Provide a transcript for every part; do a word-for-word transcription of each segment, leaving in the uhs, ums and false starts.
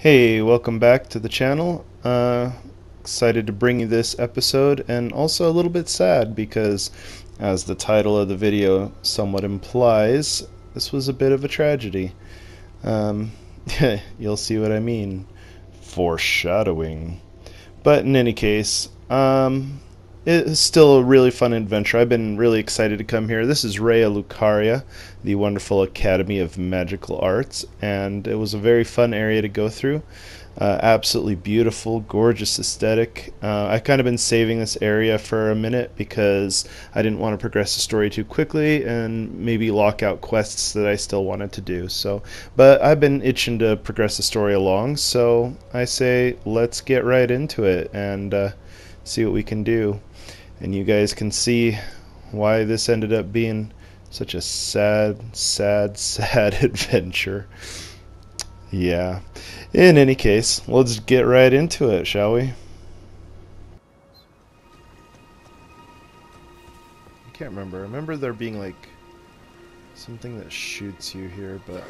Hey, welcome back to the channel. Uh, excited to bring you this episode, and also a little bit sad because, as the title of the video somewhat implies, this was a bit of a tragedy. Um, you'll see what I mean. Foreshadowing. But in any case, um, it's still a really fun adventure. I've been really excited to come here. This is Raya Lucaria, the wonderful Academy of Magical Arts, and it was a very fun area to go through. Uh, absolutely beautiful, gorgeous aesthetic. Uh, I've kind of been saving this area for a minute because I didn't want to progress the story too quickly and maybe lock out quests that I still wanted to do. So, but I've been itching to progress the story along, so I say let's get right into it and uh, see what we can do. And you guys can see why this ended up being such a sad, sad, sad adventure. Yeah. In any case, let's get right into it, shall we? I can't remember. I remember there being like something that shoots you here, but...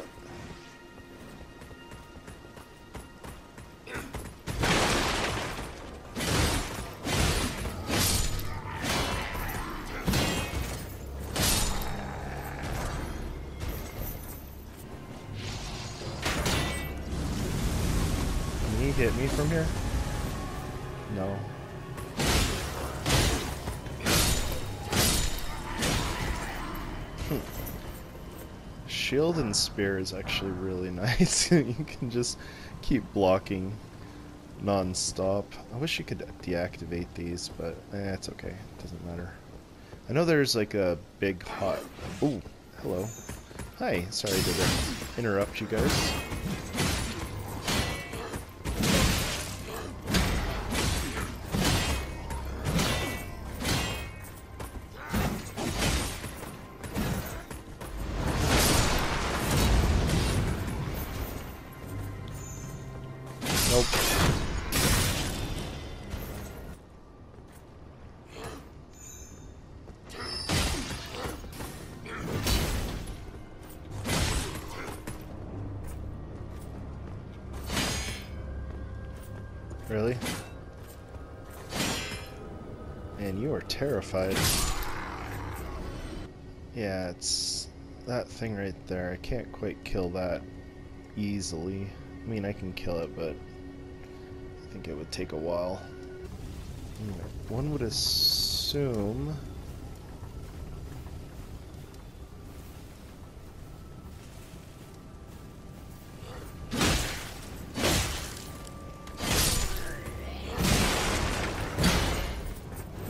hit me from here? No. Hm. Shield and spear is actually really nice. You can just keep blocking non-stop. I wish you could deactivate these, but eh, it's okay. It doesn't matter. I know there's like a big hot... Ooh, hello. Hi, sorry to interrupt you guys. Nope. Really? Man, you are terrified. Yeah, it's that thing right there. I can't quite kill that easily. I mean, I can kill it, but... I think it would take a while. Anyway, one would assume...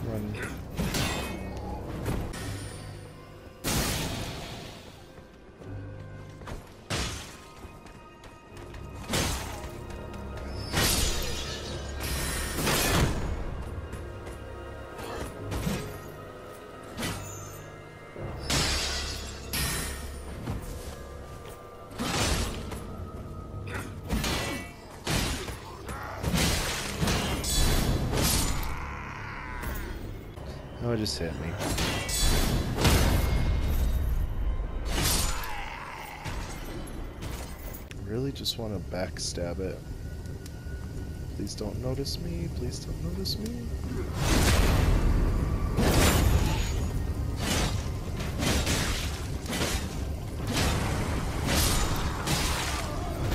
Run. Oh, it just hit me. I really just want to backstab it. Please don't notice me. Please don't notice me.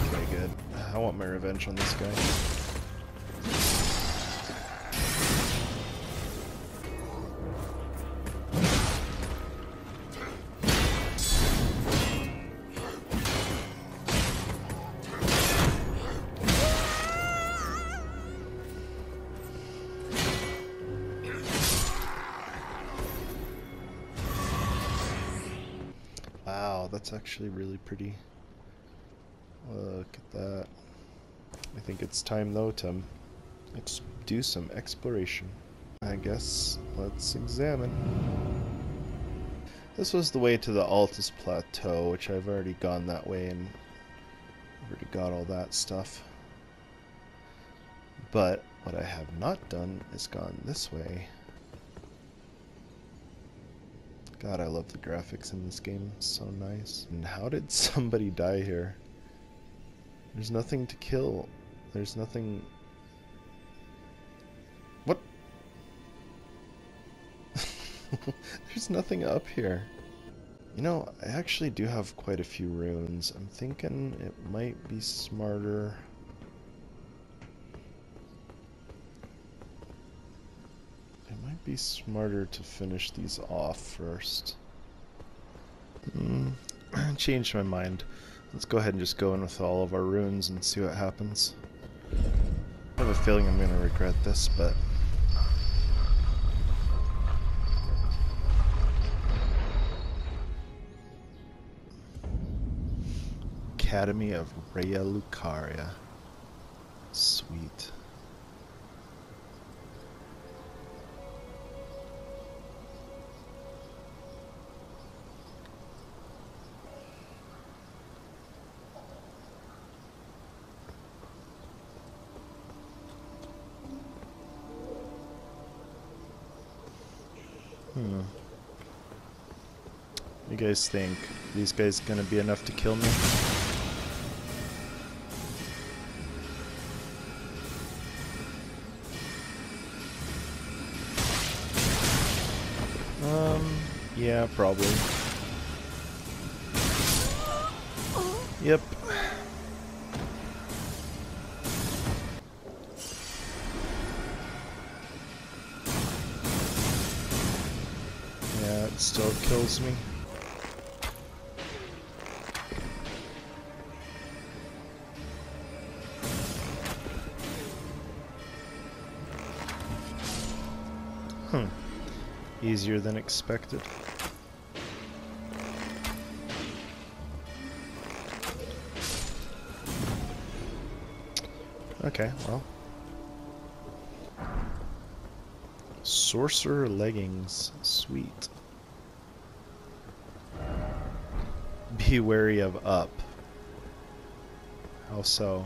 Okay, good. I want my revenge on this guy. Wow, that's actually really pretty. Look at that. I think it's time though to let's do some exploration. I guess let's examine. This was the way to the Altus Plateau, which I've already gone that way and already got all that stuff. But what I have not done is gone this way. God, I love the graphics in this game. It's so nice. And how did somebody die here? There's nothing to kill. There's nothing... What? There's nothing up here. You know, I actually do have quite a few runes. I'm thinking it might be smarter... It might be smarter to finish these off first. Mm, I changed my mind. Let's go ahead and just go in with all of our runes and see what happens. I have a feeling I'm going to regret this, but... Academy of Raya Lucaria. Sweet. Hmm. You guys think these guys are gonna be enough to kill me? Um, yeah, probably. Yep. Yeah, it still kills me. Hmm. Easier than expected. Okay, well. Sorcerer leggings. Sweet. Be wary of up. How so?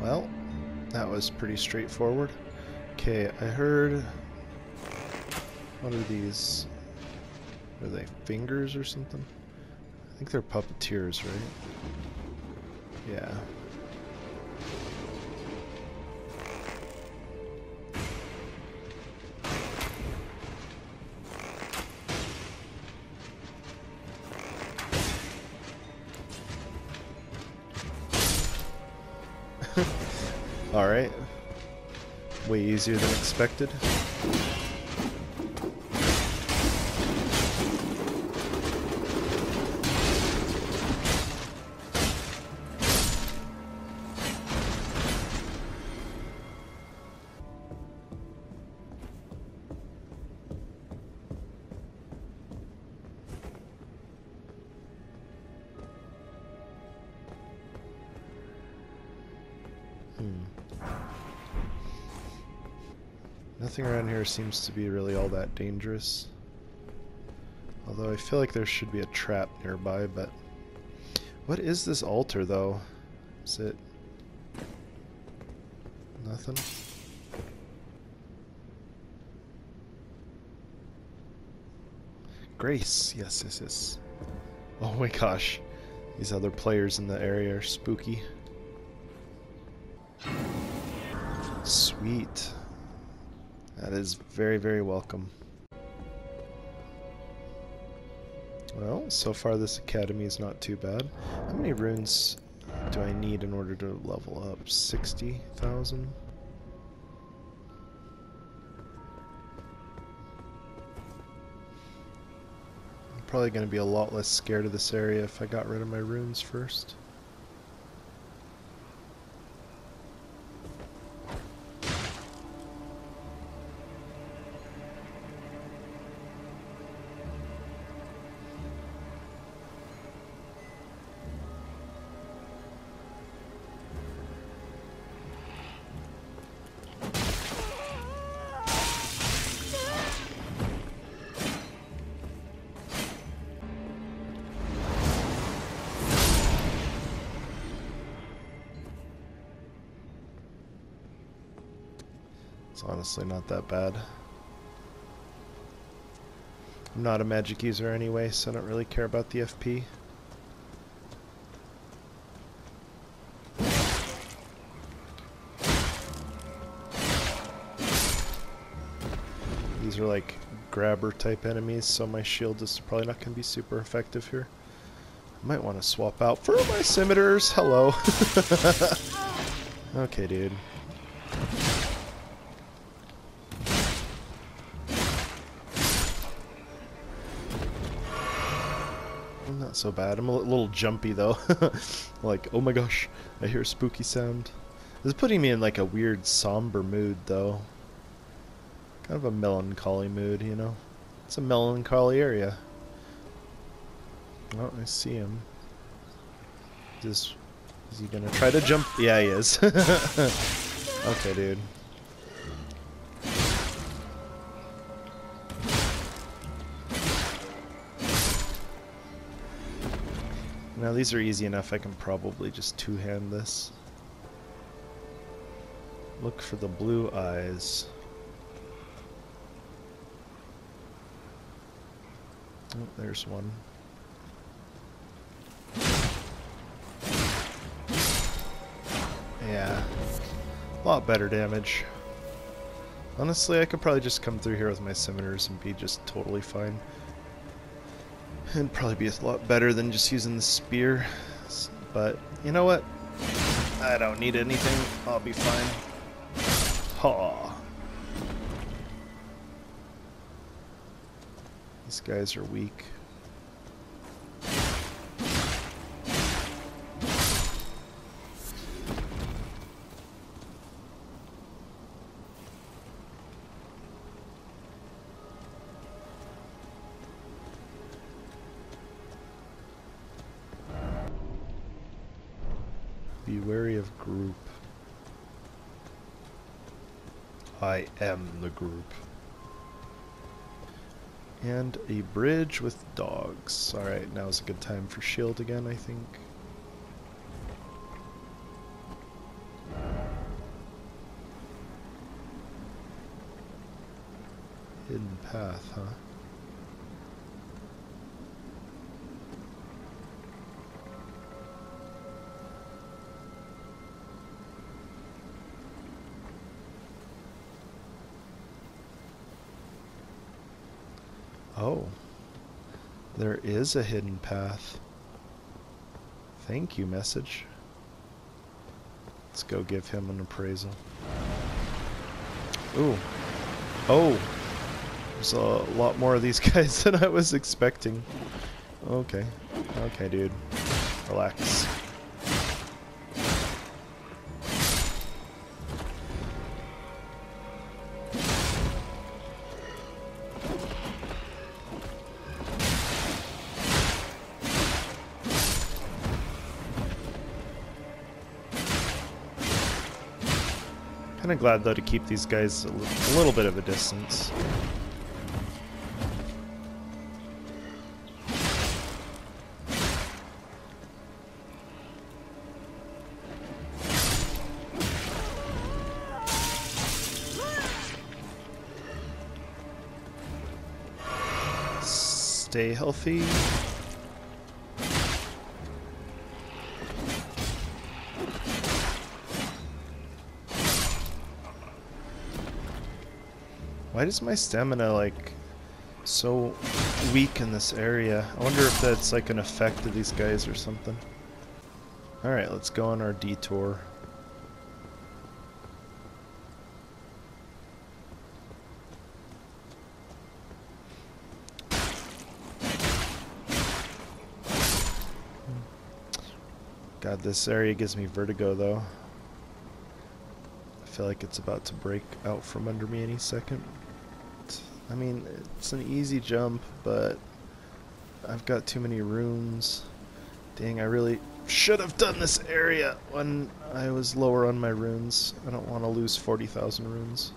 Well, that was pretty straightforward. Okay, I heard... What are these? Are they fingers or something? I think they're puppeteers, right? Yeah. Alright. Way easier than expected. Nothing around here seems to be really all that dangerous. Although I feel like there should be a trap nearby, but... What is this altar, though? Is it... Nothing? Grace! Yes, yes, yes. Oh my gosh. These other players in the area are spooky. Sweet. That is very, very welcome. Well, so far this academy is not too bad. How many runes do I need in order to level up? sixty thousand? I'm probably going to be a lot less scared of this area if I got rid of my runes first. It's honestly not that bad. I'm not a magic user anyway, so I don't really care about the F P. These are like grabber type enemies, so my shield is probably not going to be super effective here. I might want to swap out for my scimitars. Hello. Okay, dude. Not so bad. I'm a little jumpy though. Like, oh my gosh, I hear a spooky sound. This is putting me in like a weird somber mood though. Kind of a melancholy mood, you know? It's a melancholy area. Oh, I see him. Is, this, is he gonna try to jump? Yeah, he is. Okay, dude. Now these are easy enough, I can probably just two-hand this. Look for the blue eyes. Oh, there's one. Yeah. A lot better damage. Honestly, I could probably just come through here with my scimitars and be just totally fine. It'd probably be a lot better than just using the spear, but you know what? I don't need anything. I'll be fine. Ha! These guys are weak. Be wary of group. I am the group. And a bridge with dogs. Alright, now's a good time for shield again, I think. Hidden path, huh? Oh, there is a hidden path. Thank you, message. Let's go give him an appraisal. Ooh. Oh, there's a lot more of these guys than I was expecting. Okay. Okay, dude. Relax. Kinda glad though to keep these guys a, l a little bit of a distance. Stay healthy. Why is my stamina like so weak in this area? I wonder if that's like an effect of these guys or something. Alright, let's go on our detour. God, this area gives me vertigo though. I feel like it's about to break out from under me any second. I mean, it's an easy jump, but I've got too many rooms. Dang, I really should have done this area when I was lower on my runes. I don't want to lose forty thousand runes.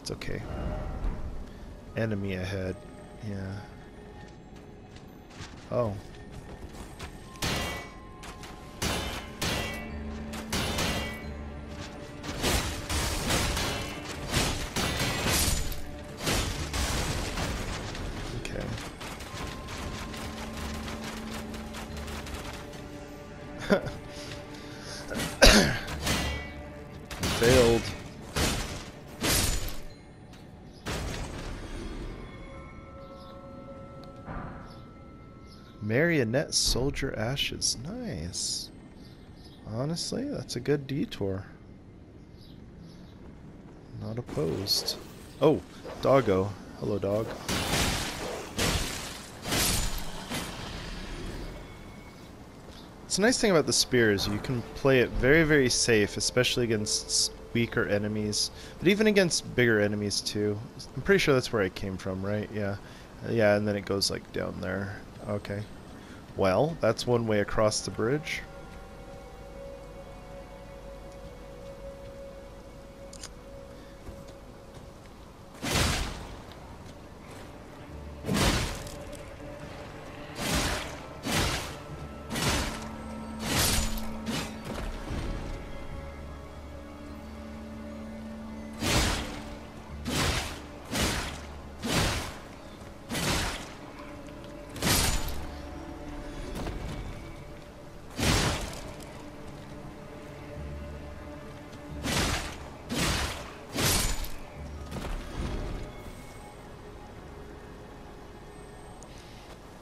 It's okay. Enemy ahead. Yeah. Oh. Failed. Marionette Soldier Ashes. Nice. Honestly, that's a good detour. Not opposed. Oh, doggo. Hello, dog. It's the nice thing about the spear is you can play it very, very safe, especially against weaker enemies, but even against bigger enemies too. I'm pretty sure that's where it came from, right? Yeah. Yeah, and then it goes like down there. Okay. Well, that's one way across the bridge.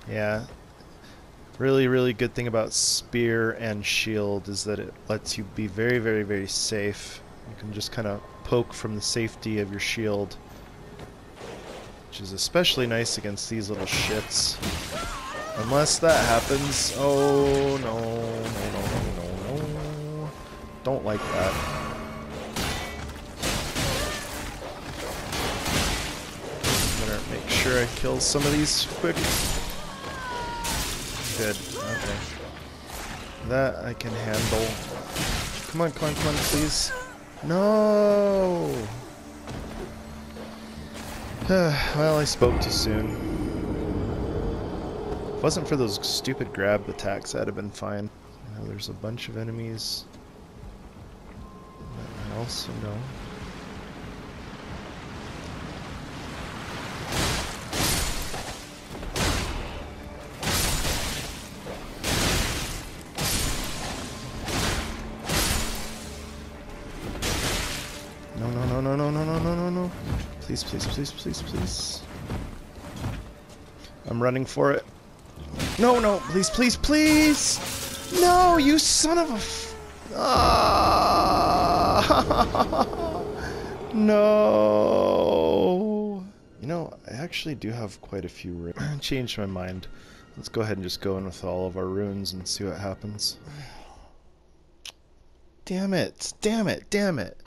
Yeah, really, really good thing about spear and shield is that it lets you be very, very, very safe. You can just kind of poke from the safety of your shield, which is especially nice against these little shits. Unless that happens. Oh, no, no, no, no, no. Don't like that. I'm gonna make sure I kill some of these quick. Good. Okay. That I can handle. Come on, come on, come on, please. No! Well, I spoke too soon. If it wasn't for those stupid grab attacks, that'd have been fine. Now there's a bunch of enemies. Nothing else, no. Please, please, please, please, please. I'm running for it. No, no, please, please, please! No, you son of a f- ah! No! You know, I actually do have quite a few runes. I changed my mind. Let's go ahead and just go in with all of our runes and see what happens. Damn it, damn it, damn it.